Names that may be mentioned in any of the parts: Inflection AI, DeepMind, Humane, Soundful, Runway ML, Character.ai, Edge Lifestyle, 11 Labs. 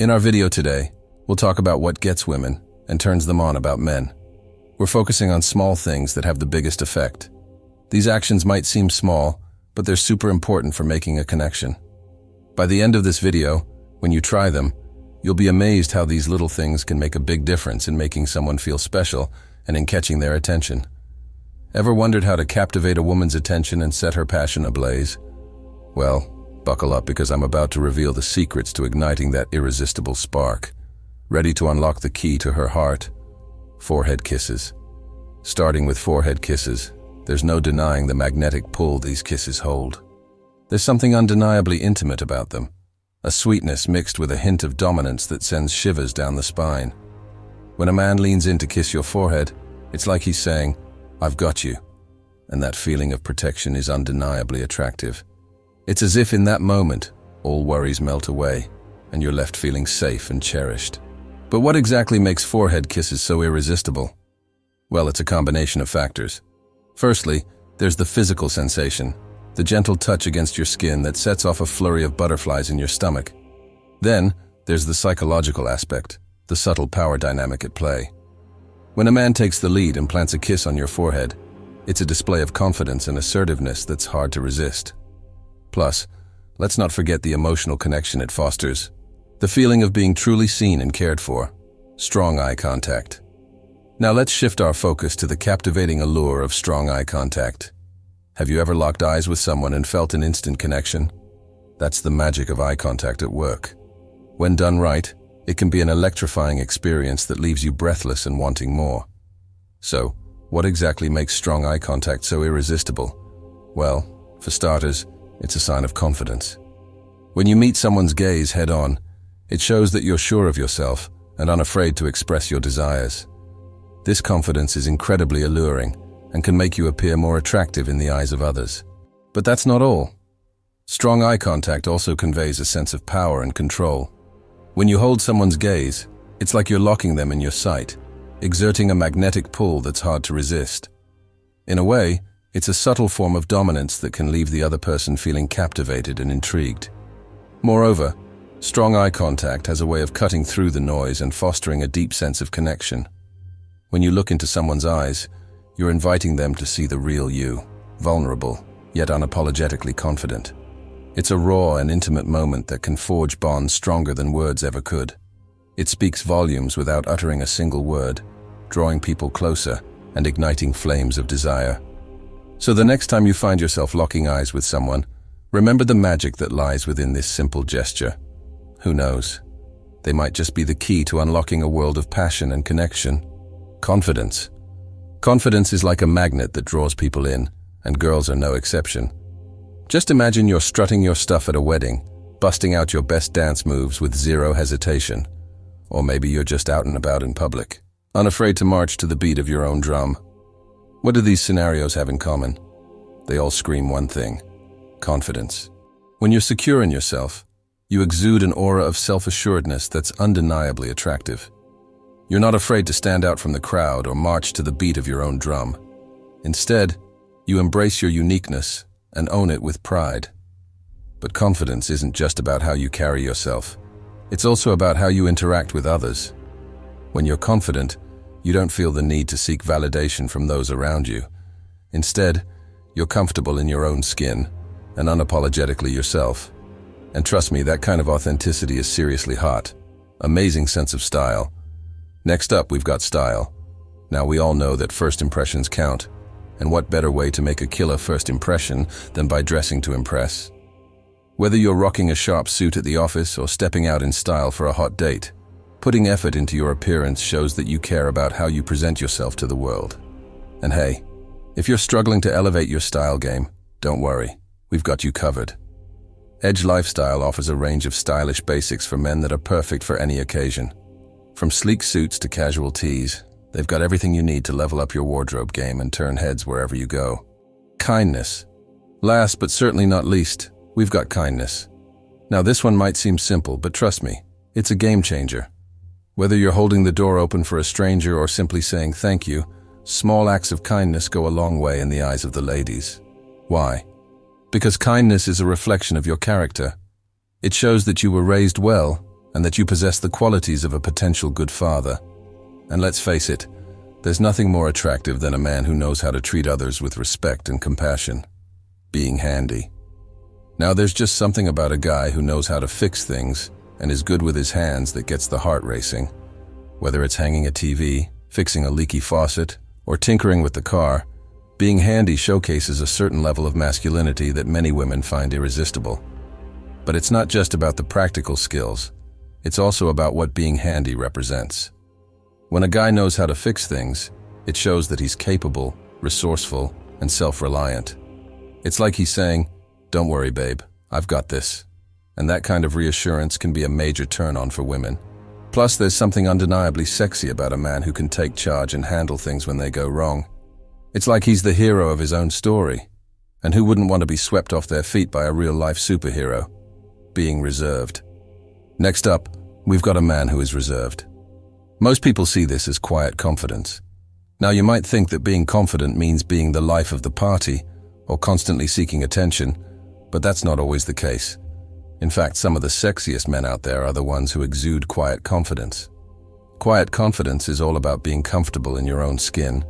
In our video today, we'll talk about what gets women and turns them on about men. We're focusing on small things that have the biggest effect. These actions might seem small, but they're super important for making a connection. By the end of this video, when you try them, you'll be amazed how these little things can make a big difference in making someone feel special and in catching their attention. Ever wondered how to captivate a woman's attention and set her passion ablaze? Well, buckle up because I'm about to reveal the secrets to igniting that irresistible spark. Ready to unlock the key to her heart? Forehead kisses. Starting with forehead kisses, there's no denying the magnetic pull these kisses hold. There's something undeniably intimate about them, a sweetness mixed with a hint of dominance that sends shivers down the spine. When a man leans in to kiss your forehead, it's like he's saying, "I've got you," and that feeling of protection is undeniably attractive. It's as if in that moment, all worries melt away, and you're left feeling safe and cherished. But what exactly makes forehead kisses so irresistible? Well, it's a combination of factors. Firstly, there's the physical sensation, the gentle touch against your skin that sets off a flurry of butterflies in your stomach. Then, there's the psychological aspect, the subtle power dynamic at play. When a man takes the lead and plants a kiss on your forehead, it's a display of confidence and assertiveness that's hard to resist. Plus, let's not forget the emotional connection it fosters, the feeling of being truly seen and cared for, strong eye contact. Now let's shift our focus to the captivating allure of strong eye contact. Have you ever locked eyes with someone and felt an instant connection? That's the magic of eye contact at work. When done right, it can be an electrifying experience that leaves you breathless and wanting more. So, what exactly makes strong eye contact so irresistible? Well, for starters, it's a sign of confidence. When you meet someone's gaze head-on, it shows that you're sure of yourself and unafraid to express your desires. This confidence is incredibly alluring and can make you appear more attractive in the eyes of others. But that's not all. Strong eye contact also conveys a sense of power and control. When you hold someone's gaze, it's like you're locking them in your sight, exerting a magnetic pull that's hard to resist. In a way, it's a subtle form of dominance that can leave the other person feeling captivated and intrigued. Moreover, strong eye contact has a way of cutting through the noise and fostering a deep sense of connection. When you look into someone's eyes, you're inviting them to see the real you, vulnerable, yet unapologetically confident. It's a raw and intimate moment that can forge bonds stronger than words ever could. It speaks volumes without uttering a single word, drawing people closer and igniting flames of desire. So the next time you find yourself locking eyes with someone, remember the magic that lies within this simple gesture. Who knows? They might just be the key to unlocking a world of passion and connection. Confidence. Confidence is like a magnet that draws people in, and girls are no exception. Just imagine you're strutting your stuff at a wedding, busting out your best dance moves with zero hesitation. Or maybe you're just out and about in public, unafraid to march to the beat of your own drum. What do these scenarios have in common? They all scream one thing: confidence. When you're secure in yourself, you exude an aura of self-assuredness that's undeniably attractive. You're not afraid to stand out from the crowd or march to the beat of your own drum. Instead, you embrace your uniqueness and own it with pride. But confidence isn't just about how you carry yourself. It's also about how you interact with others. When you're confident, you don't feel the need to seek validation from those around you. Instead, you're comfortable in your own skin and unapologetically yourself. And trust me, that kind of authenticity is seriously hot. Amazing sense of style. Next up, we've got style. Now, we all know that first impressions count. And what better way to make a killer first impression than by dressing to impress? Whether you're rocking a sharp suit at the office or stepping out in style for a hot date, putting effort into your appearance shows that you care about how you present yourself to the world. And hey, if you're struggling to elevate your style game, don't worry, we've got you covered. Edge Lifestyle offers a range of stylish basics for men that are perfect for any occasion. From sleek suits to casual tees, they've got everything you need to level up your wardrobe game and turn heads wherever you go. Kindness. Last but certainly not least, we've got kindness. Now, this one might seem simple, but trust me, it's a game changer. Whether you're holding the door open for a stranger or simply saying thank you, small acts of kindness go a long way in the eyes of the ladies. Why? Because kindness is a reflection of your character. It shows that you were raised well and that you possess the qualities of a potential good father. And let's face it, there's nothing more attractive than a man who knows how to treat others with respect and compassion. Being handy. Now there's just something about a guy who knows how to fix things and is good with his hands that gets the heart racing. Whether it's hanging a TV, fixing a leaky faucet, or tinkering with the car, being handy showcases a certain level of masculinity that many women find irresistible. But it's not just about the practical skills, it's also about what being handy represents. When a guy knows how to fix things, it shows that he's capable, resourceful, and self-reliant. It's like he's saying, "Don't worry, babe, I've got this." And that kind of reassurance can be a major turn-on for women. Plus, there's something undeniably sexy about a man who can take charge and handle things when they go wrong. It's like he's the hero of his own story. And who wouldn't want to be swept off their feet by a real-life superhero? Being reserved. Next up, we've got a man who is reserved. Most people see this as quiet confidence. Now, you might think that being confident means being the life of the party or constantly seeking attention, but that's not always the case. In fact, some of the sexiest men out there are the ones who exude quiet confidence. Quiet confidence is all about being comfortable in your own skin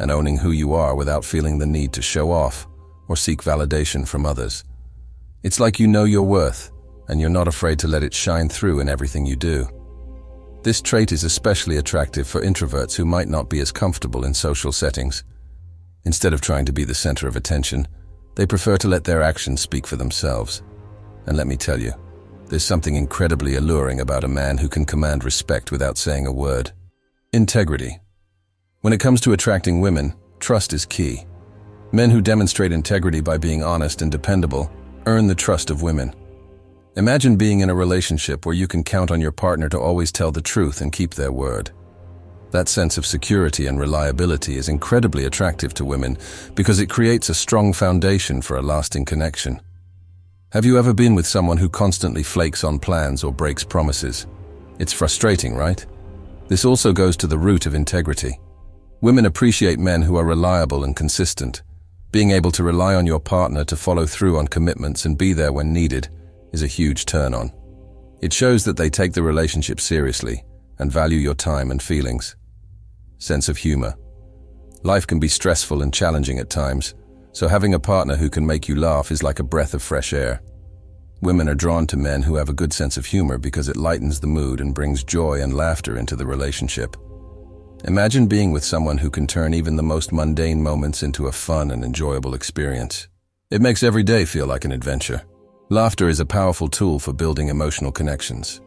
and owning who you are without feeling the need to show off or seek validation from others. It's like you know your worth and you're not afraid to let it shine through in everything you do. This trait is especially attractive for introverts who might not be as comfortable in social settings. Instead of trying to be the center of attention, they prefer to let their actions speak for themselves. And let me tell you, there's something incredibly alluring about a man who can command respect without saying a word. Integrity. When it comes to attracting women, trust is key. Men who demonstrate integrity by being honest and dependable earn the trust of women. Imagine being in a relationship where you can count on your partner to always tell the truth and keep their word. That sense of security and reliability is incredibly attractive to women because it creates a strong foundation for a lasting connection. Have you ever been with someone who constantly flakes on plans or breaks promises? It's frustrating, right? This also goes to the root of integrity. Women appreciate men who are reliable and consistent. Being able to rely on your partner to follow through on commitments and be there when needed is a huge turn-on. It shows that they take the relationship seriously and value your time and feelings. Sense of humor. Life can be stressful and challenging at times, so having a partner who can make you laugh is like a breath of fresh air. Women are drawn to men who have a good sense of humor because it lightens the mood and brings joy and laughter into the relationship. Imagine being with someone who can turn even the most mundane moments into a fun and enjoyable experience. It makes every day feel like an adventure. Laughter is a powerful tool for building emotional connections.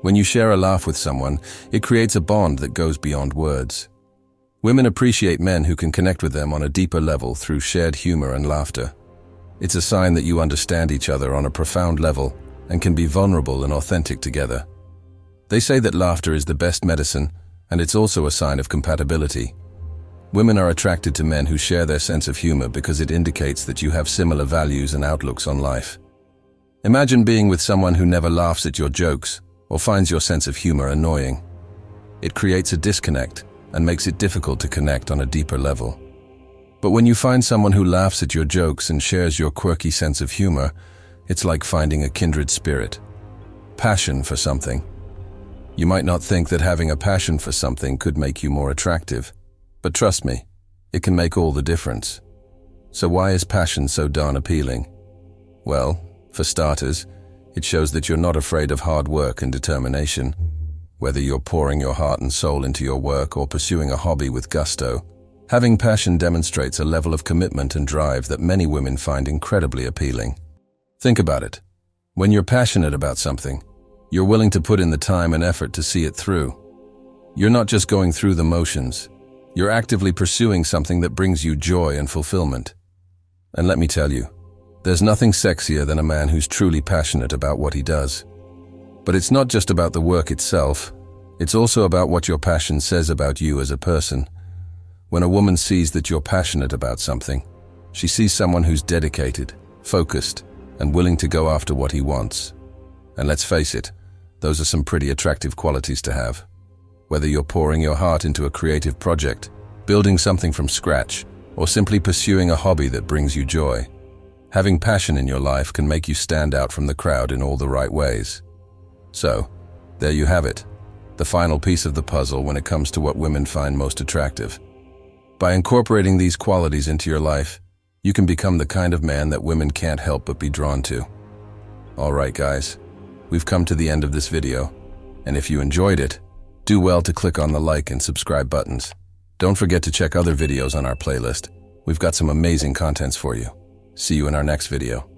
When you share a laugh with someone, it creates a bond that goes beyond words. Women appreciate men who can connect with them on a deeper level through shared humor and laughter. It's a sign that you understand each other on a profound level and can be vulnerable and authentic together. They say that laughter is the best medicine, and it's also a sign of compatibility. Women are attracted to men who share their sense of humor because it indicates that you have similar values and outlooks on life. Imagine being with someone who never laughs at your jokes or finds your sense of humor annoying. It creates a disconnect and makes it difficult to connect on a deeper level. But when you find someone who laughs at your jokes and shares your quirky sense of humor, it's like finding a kindred spirit. Passion for something. You might not think that having a passion for something could make you more attractive, but trust me, it can make all the difference. So why is passion so darn appealing? Well, for starters, it shows that you're not afraid of hard work and determination. Whether you're pouring your heart and soul into your work or pursuing a hobby with gusto, having passion demonstrates a level of commitment and drive that many women find incredibly appealing. Think about it. When you're passionate about something, you're willing to put in the time and effort to see it through. You're not just going through the motions. You're actively pursuing something that brings you joy and fulfillment. And let me tell you, there's nothing sexier than a man who's truly passionate about what he does. But it's not just about the work itself, it's also about what your passion says about you as a person. When a woman sees that you're passionate about something, she sees someone who's dedicated, focused, and willing to go after what he wants. And let's face it, those are some pretty attractive qualities to have. Whether you're pouring your heart into a creative project, building something from scratch, or simply pursuing a hobby that brings you joy, having passion in your life can make you stand out from the crowd in all the right ways. So, There you have it, the final piece of the puzzle when it comes to what women find most attractive. By incorporating these qualities into your life, you can become the kind of man that women can't help but be drawn to. Alright guys, we've come to the end of this video, and if you enjoyed it, do well to click on the like and subscribe buttons. Don't forget to check other videos on our playlist. We've got some amazing contents for you. See you in our next video.